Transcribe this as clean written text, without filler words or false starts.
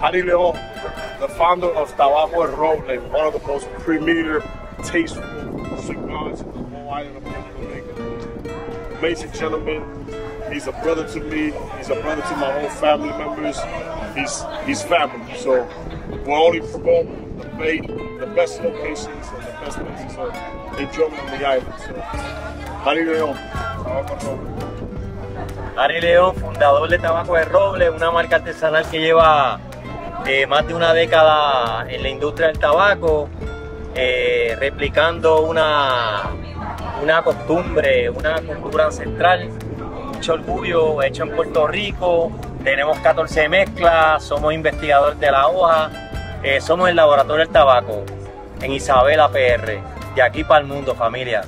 Harry Leon, the founder of Tabacos El Roble, one of the most premier, tasteful cigars in the whole island of Puerto Rico. Amazing gentleman. He's a brother to me. He's a brother to my whole family members. He's family. So we're only promoting the bait, the best locations and the best places to enjoy on the island. So Harry Leon, Tabacos El Roble. Harry Leon, fundador de Tabacos El Roble, una marca artesanal que lleva más de una década en la industria del tabaco, replicando una costumbre, una cultura ancestral, mucho orgullo, hecho en Puerto Rico. Tenemos 14 mezclas, somos investigadores de la hoja, somos el laboratorio del tabaco en Isabela PR, de aquí para el mundo, familia.